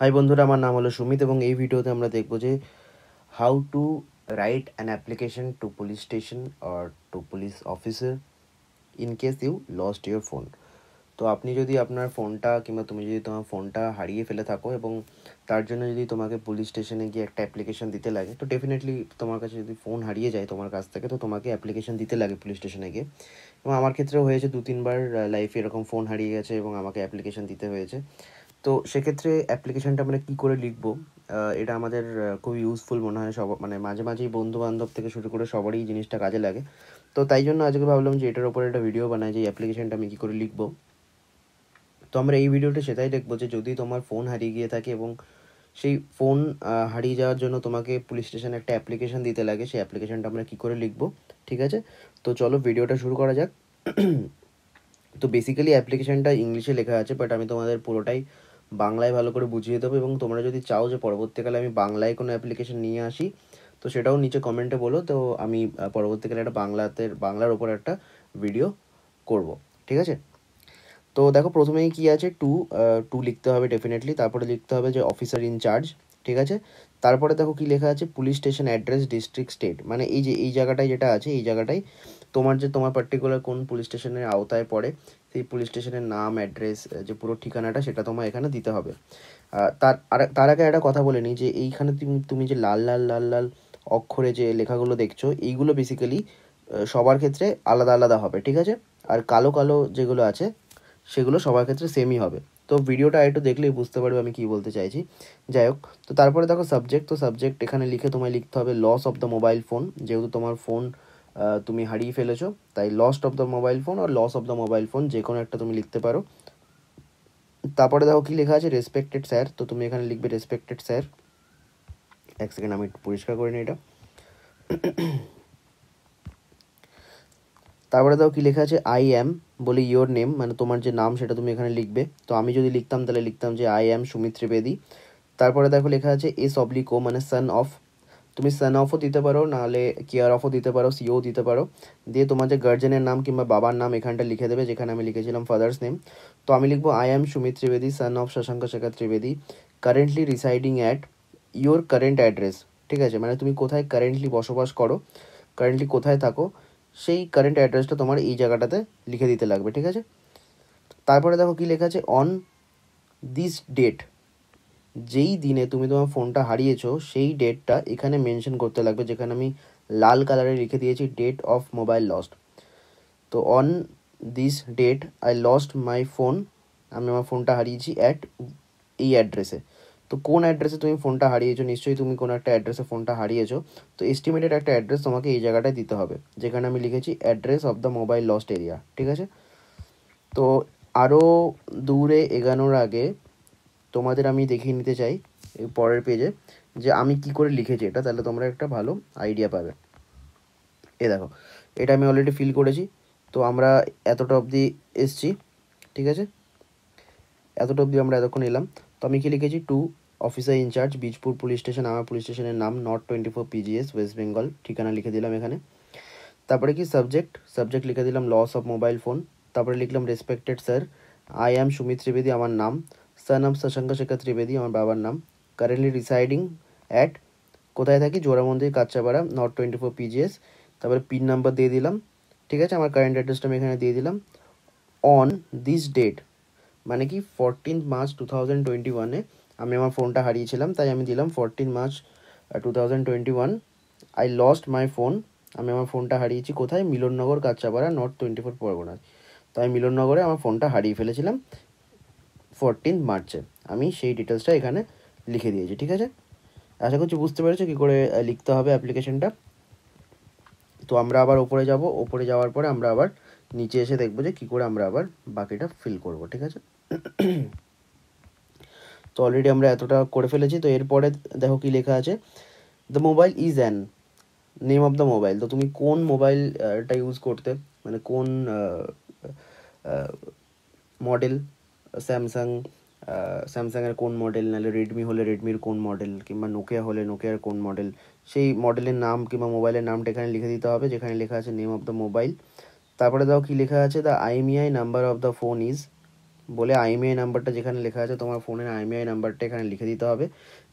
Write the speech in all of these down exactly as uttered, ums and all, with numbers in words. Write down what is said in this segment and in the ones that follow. High बंधुरा आमार नाम हलो सुमित और ये भिडियोते आमरा देखबो जे how to write an application to police station or to police officer in case you lost your phone. तो आपनी जदि आपनार फोनटा किंबा तुमि जदि तोमार फोनटा हारिये फेले थाको एबं तार जन्य जदि तोमाके पुलिस स्टेशने गिये एकटा एप्लीकेशन दिते लागे तो डेफिनेटली तोमार काछे जदि फोन हारिये जाय तोमार काछ थेके तो तोमाके एप्लीकेशन दिते लागे पुलिस स्टेशने गिये। एबं आमार क्षेत्रे होयेछे दो तीन बार लाइफे एरकम फोन हारिये गेछे एबं आमाके एप्लीकेशन दिते होयेछे। तो से क्षेत्र में एप्लीकेशन मैं क्यों लिखब ये खूब यूजफुल मन है सब मैं माझे माझे बंधु बान्धव के शुरू कर सब ही जिनिसटा काजे लागे। तो तई आज के भावलाम जो एटार ओपर एक भिडियो बनाई जो एप्लीकेशन हमें क्यों लिखब। तो हमें ये भिडियो सेटाई देखो जो जदि तुम्हार फोन हारिए गए थे से फोन हारिए जावर तुम्हें पुलिस स्टेशन एक एप्लीकेशन दीते लागे से एप्लीकेशन हमें क्यों लिखब। ठीक है तो चलो भिडियो शुरू करा जा। तो बेसिकली एप्लीकेशन इंग्लिशे लेखा आज बाट हमें तुम्हारे पुरोटाई बांग्लाय भालो करे बुझिए देव और तुम्हारा जो चाओ जो परवर्तीकाले आमी बांग्लाय कोनो एप्लीकेशन निये आसि तो सेटाओ नीचे कमेंटे बोलो तो आमी परवर्तीकाले एकटा बांग्लाते बांगलार ओपर एकटा भिडियो करब। ठीक है तो देखो प्रथमेई कि आछे टू टू लिखते हबे डेफिनेटली तारपरे लिखते हबे जे अफिसार इनचार्ज। ठीक है तारपरे देखो कि लेखा आछे police station address district state माने एई जे एई जायगाटाय जेटा आछे एई जायगाटाय तुम्हार जो तुम्हार पार्टिकुलर कोन पुलिस स्टेशनेर आवताय पड़े से पुलिस स्टेशनेर नाम एड्रेस जो पुरो ठिकानाटा सेटा तुम्हार एखाने दिते हबे। तार आगे एटा कथा बोले नी जे एइखाने तुमि जे लाल लाल लाल लाल अक्षरे जे लेखागुलो देखछो एइगुलो बेसिकली सबार क्षेत्रे आलादा आलादा हबे। ठीक है और कालो कालो जेगुलो आछे सेगुलो सबार क्षेत्रे सेमई हबे। तो भिडियोटा एकटु देखलेई बुझते पारबे आमि कि बोलते चाइछि। जाइ होक तो तारपरे देखो सब्जेक्ट तो सब्जेक्ट एखाने लिखे तुम्हार लिखते हबे लस अफ द मोबाइल फोन जेहेतु तुम्हार फोन तुम हारिए फेलेছো ताई lost of the mobile phone or loss of the mobile phone जेकोनो एकटा तुम लिखते पारो। तारपरे देखो कि लेखा आछे रेसपेक्टेड सर तो तुम एखाने लिखबे रेसपेक्टेड सर। एक सेकेंड आमि एकटु परिष्कार करे निই এটা। तारपरे देखो कि लेखा आछे आई एम बोले योर नेम माने तुम्हार जे नाम सेटा तुम एखाने लिखबे। तो आमि जदि लिखताम ताहले लिखताम जे आई एम सुमित त्रिवेदी। तारपरे देखो लेखा आछे एस ऑब्लिक ओ माने सन ऑफ तुम सन अफो दीते पारो नाले केयर अफो दीते पारो सीओ दीते पारो दिए तुम्हारे गार्जियन नाम किंबा बाबार नाम एखानटा लिखे देबे जेखाने आमि लिखेछिलाम फादार्स नेम। तो आमि लिखबो I am Sumit Trivedi son of Shashank Shekhar Trivedi currently residing at your current address. ठीक है माने तुम कोथाय कारेंटलि बसबास करो कारेंटलि कोथाय थाको सेई कारेंट एड्रेसटा तुम्हार एई जायगाटाते लिखे दीते लागबे। ठीक है तारपरे देखो कि लेखा आछे ऑन दिस डेट जेई दिने तुम तुम्हार फोनटा हारिएछो सेई डेटटा एखाने मेंशन करते लागबे जेखाने आमि लाल कालारे लिखे दिएछि डेट अफ मोबाइल लस्ट। तो on this date I lost my phone आमि आमार फोनटा हारिएछि एट एई एड्रेसे। तो कोन एड्रेसे तुम फोनटा हारिएছো निश्चयই तुम কোনো একটা एड्रेसे फोनटा हारिएছো तो एस्टिमेटेड একটা एड्रेस তোমাকে এই জায়গাটায় দিতে হবে যেখানে আমি লিখেছি address of the mobile lost area. ঠিক আছে তো আরো দূরে এগানোর আগে তোমাদের আমি দেখিয়ে নিতে চাই এই পরের পেজে যে আমি কি করে লিখেছি এটা তাহলে তোমরা একটা ভালো আইডিয়া পাবে। এই দেখো এটা আমি অলরেডি ফিল করেছি তো আমরা এতটা অবধি এসেছি। ঠিক আছে এতটা অবধি আমরা এতক্ষণ এলাম তো আমি কি লিখেছি to officer in charge Bijpur police station আমার পুলিশ স্টেশনের নাম north twenty four PGS West Bengal ঠিকানা লিখে দিলাম এখানে। তারপরে কি সাবজেক্ট সাবজেক্ট লিখে দিলাম লস অফ মোবাইল ফোন। তারপরে লিখলাম respected sir I am Sumit Trivedi আমার নাম सन अफ शशांक शेखर त्रिवेदी आमार बाबार नाम कारेंटलि रिसाइडिंग एट कोथाय थाकि Jora Mandir Kanchrapara north twenty four PGS. तारपरे पिन नम्बर दिए दिलाम। ठीक है आमार कारेंट एड्रेसटा आमि एखाने दिए दिलाम ऑन दिस डेट माने कि fourteen March two thousand twenty one ए आमि आमार फोनटा हारिएछिलाम ताई आमि दिलाम fourteen March two thousand twenty one I lost my phone आमि आमार फोनटा हारिएछि कोथाय Milannagar Kachhapara north twenty four Parganas. तो आमि मिलननगरे आमार फोनटा हारिए फेलेछिलाम फोर्टीन मार्चे आमी सेई डिटेल्सटा एखाने लिखे दिएछि। ठीक है आशा करछि बुझते पेरेছো कि करे लिखते हबे एप्लीकेशनटा। तो आमरा आबार ओपरे যাব ओपरे যাওয়ার পরে আমরা আবার নিচে এসে দেখব যে কি করে আমরা আবার বাকিটা ফিল করব। ঠিক আছে তো অলরেডি আমরা এতটা করে ফেলেছি তো এরপরে দেখো কি লেখা আছে the mobile is an name of the mobile. তো তুমি কোন মোবাইলটা ইউজ করতে মানে কোন মডেল सैमसांग सैमसांगर कौन मॉडल ना रेडमी होले रेडमिर कौन मॉडल किंबा नोकिया होले नोकियार कौन मॉडल सेई मॉडलेर नाम किंबा मोबाइलेर नामटा एखाने लिखे दिते होबे जेखाने लेखा आछे नेम अफ द मोबाइल। तारपरे दाओ कि लेखा आछे the IMEI number of the phone is. बोले आईएमईआई नम्बरটা যেখানে লেখা আছে তোমার ফোনের আইএমইআই নাম্বারটা এখানে লিখে দিতে হবে।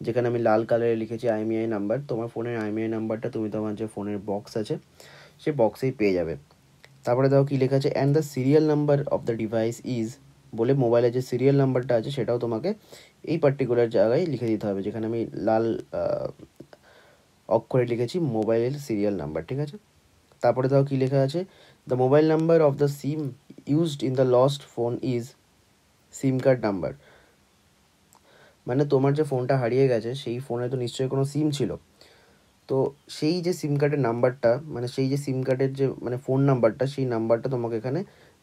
যেখানে আমি লাল কালারে লিখেছি আইএমইআই নাম্বার, তোমার ফোনের আইএমইআই নাম্বারটা তুমি তোমার যে ফোনের বক্স আছে সেই বক্সেই পেয়ে যাবে। তারপরে দাও কি লেখা আছে, and the serial number of the device is, বলে মোবাইলের যে সিরিয়াল নাম্বারটা আছে সেটাও তোমাকে এই পার্টিকুলার জায়গায় লিখে দিতে হবে যেখানে আমি লাল অক্ষরে লিখেছি মোবাইলের সিরিয়াল নাম্বার, ঠিক আছে। তারপরে দাও কি লেখা আছে, the mobile number of the SIM used in the lost phone is, SIM card number মানে তোমার যে ফোনটা হারিয়ে গেছে সেই ফোনে তো নিশ্চয়ই কোনো সিম ছিল, তো সেই যে সিম কার্ডের নাম্বারটা মানে সেই যে সিম কার্ডের যে মানে ফোন নাম্বারটা সেই নাম্বারটা তোমাকে এখানে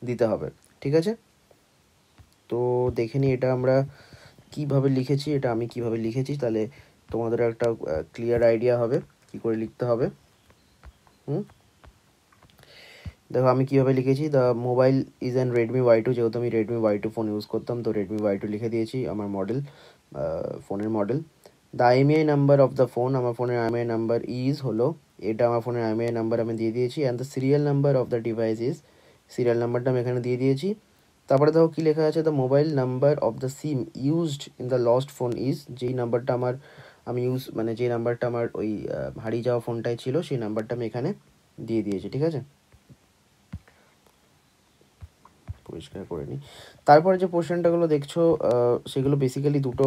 দিতে হবে, ঠিক আছে। তো দেখে নিই এটা আমরা কীভাবে লিখেছি, এটা আমি কীভাবে লিখেছি, তাহলে তোমাদের একটা ক্লিয়ার আইডিয়া হবে কী করে লিখতে হবে। হুম দেখো আমি কীভাবে লিখেছি, the mobile is an Redmi Y two, যেহেতু আমি Redmi Y two phone use করতাম তো রেডমি ওয়াই টু লিখে দিয়েছি আমার মডেল ফোনের model. The IMEI number of the phone, আমার ফোনের আইএমইআই নাম্বার ইজ হলো এটা, আমার ফোনের আইএমইআই নাম্বার আমি দিয়ে দিয়েছি। And the serial number of the device is, serial নাম্বারটা আমি এখানে দিয়ে দিয়েছি। তারপরে দেখো কী লেখা আছে, the mobile number of the SIM used in the lost phone is, যেই নাম্বারটা আমার আমি ইউজ মানে যে নাম্বারটা আমার ওই হারিয়ে যাওয়া ফোনটাই ছিল সেই নাম্বারটা আমি এখানে দিয়ে দিয়েছি, ঠিক আছে, পরিষ্কার করে নিই। তারপরে যে পোর্শনটাগুলো দেখছো সেগুলো বেসিক্যালি দুটো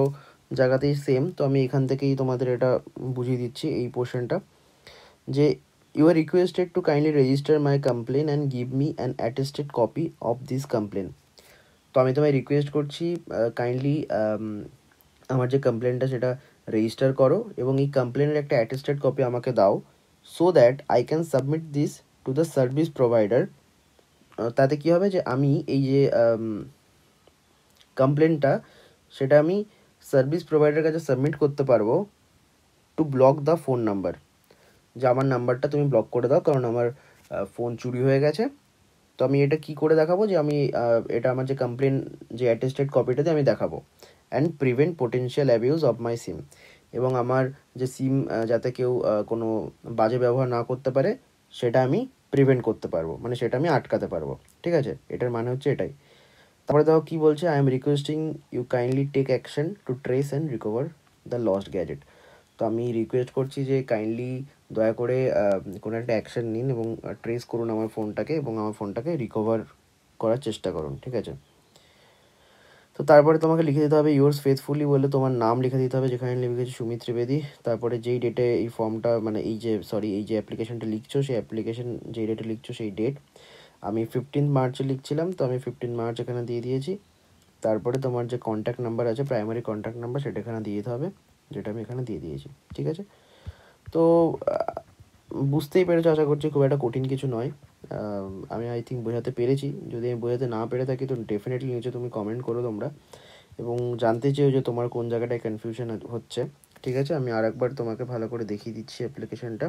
জায়গাতেই সেম, তো আমি এখান থেকেই তোমাদের এটা বুঝিয়ে দিচ্ছি এই পোর্শনটা, যে you are requested to kindly register my complain and give me an attested copy of this complain. তো আমি তোমায় রিকোয়েস্ট করছি কাইন্ডলি আমার যে কমপ্লেনটা সেটা রেজিস্টার করো এবং এই কমপ্লেনের একটা অ্যাটেস্টেড কপি আমাকে দাও, so that I can submit this to the service provider. তাতে কী হবে যে আমি এই যে কমপ্লেনটা সেটা আমি সার্ভিস প্রোভাইডারের কাছে সাবমিট করতে পারবো, to block the phone number, যে আমার নাম্বারটা তুমি ব্লক করে দাও কারণ আমার ফোন চুরি হয়ে গেছে। তো আমি এটা কি করে দেখাবো, যে আমি এটা আমার যে কমপ্লেন যে অ্যাটেস্টেড কপিটাতে আমি দেখাবো। And prevent potential abuse of my SIM, এবং আমার যে সিম যাতে কেউ কোনো বাজে ব্যবহার না করতে পারে সেটা আমি প্রিভেন্ট করতে পারবো, মানে সেটা আমি আটকাতে পারবো, ঠিক আছে, এটার মানে হচ্ছে এটাই। তারপরে দেখো কী বলছে, I am requesting you kindly take action to trace and recover the lost gadget. তো আমি রিকোয়েস্ট করছি যে কাইন্ডলি দয়া করে কোনো একটা অ্যাকশন নিন এবং ট্রেস করুন আমার ফোনটাকে এবং আমার ফোনটাকে রিকভার করার চেষ্টা করুন, ঠিক আছে। তো তারপরে তোমাকে লিখে দিতে হবে ইউর্স ফেথফুলি, বলে তোমার নাম লিখে দিতে হবে যেখানে লিখেছি সুমিত ত্রিবেদী। তারপরে যেই ডেটে এই ফর্মটা মানে এই যে সরি এই যে অ্যাপ্লিকেশনটা লিখছো সেই অ্যাপ্লিকেশন যেই ডেটে লিখছো সেই ডেট, আমি ফিফটিন মার্চে লিখছিলাম তো আমি ফিফটিন মার্চ এখানে দিয়ে দিয়েছি। তারপরে তোমার যে কন্ট্যাক্ট নাম্বার আছে প্রাইমারি কন্ট্যাক্ট নাম্বার সেটা এখানে দিয়ে দিতে হবে, যেটা আমি এখানে দিয়ে দিয়েছি, ঠিক আছে। তো বুঝতেই পেরেছো আশা করছি, খুব একটা কঠিন কিছু নয়, আমি আই থিঙ্ক বোঝাতে পেরেছি। যদি আমি বোঝাতে না পেরে থাকি তো ডেফিনেটলি নিচে তুমি কমেন্ট করো তোমরা, এবং জানতে চেয়েও যে তোমার কোন জায়গাটায় কনফিউশন হচ্ছে, ঠিক আছে। আমি আর একবার তোমাকে ভালো করে দেখিয়ে দিচ্ছি অ্যাপ্লিকেশনটা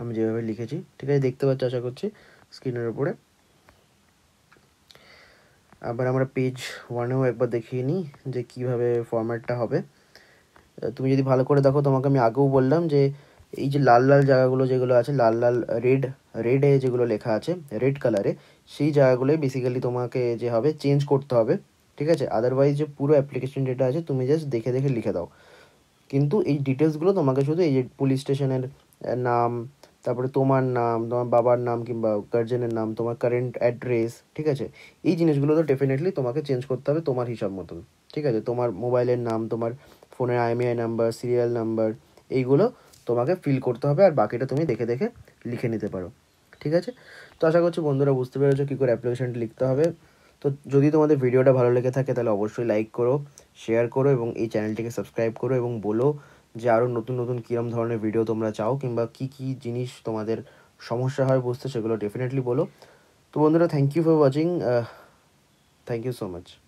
আমি যেভাবে লিখেছি, ঠিক আছে, দেখতে পাচ্ছ আশা করছি স্ক্রিনের উপরে। আবার আমরা পেজ ওয়ানেও একবার দেখিয়ে নিই যে কীভাবে ফরম্যাটটা হবে। তুমি যদি ভালো করে দেখো, তোমাকে আমি আগেও বললাম যে এই যে লাল লাল জায়গাগুলো যেগুলো আছে লাল লাল রেড রেডে যেগুলো লেখা আছে রেড কালারে সেই জায়গাগুলোই বেসিক্যালি তোমাকে যে হবে চেঞ্জ করতে হবে, ঠিক আছে। আদারওয়াইজ যে পুরো অ্যাপ্লিকেশন যেটা আছে তুমি জাস্ট দেখে দেখে লিখে দাও, কিন্তু এই ডিটেলসগুলো তোমাকে শুধু এই যে পুলিশ স্টেশনের নাম, তারপরে তোমার নাম, তোমার বাবার নাম কিংবা গার্জেনের নাম, তোমার কারেন্ট অ্যাড্রেস, ঠিক আছে, এই জিনিসগুলো তো ডেফিনেটলি তোমাকে চেঞ্জ করতে হবে তোমার হিসাব মতন, ঠিক আছে। তোমার মোবাইলের নাম, তোমার ফোনের আইএমইআই নাম্বার, সিরিয়াল নাম্বার, এইগুলো তোমাকে ফিল করতে হবে, আর বাকিটা তুমি দেখে দেখে লিখে নিতে পারো, ঠিক আছে। তো আশা করছি বন্ধুরা বুঝতে পেরেছো কী করে অ্যাপ্লিকেশনটা লিখতে হবে। তো যদি তোমাদের ভিডিওটা ভালো লেগে থাকে তাহলে অবশ্যই লাইক করো, শেয়ার করো এবং এই চ্যানেলটিকে সাবস্ক্রাইব করো, এবং বলো যে আরও নতুন নতুন কীরকম ধরনের ভিডিও তোমরা চাও কিংবা কী কী জিনিস তোমাদের সমস্যা হয় বুঝতে, সেগুলো ডেফিনেটলি বলো। তো বন্ধুরা thank you for watching, thank you so much.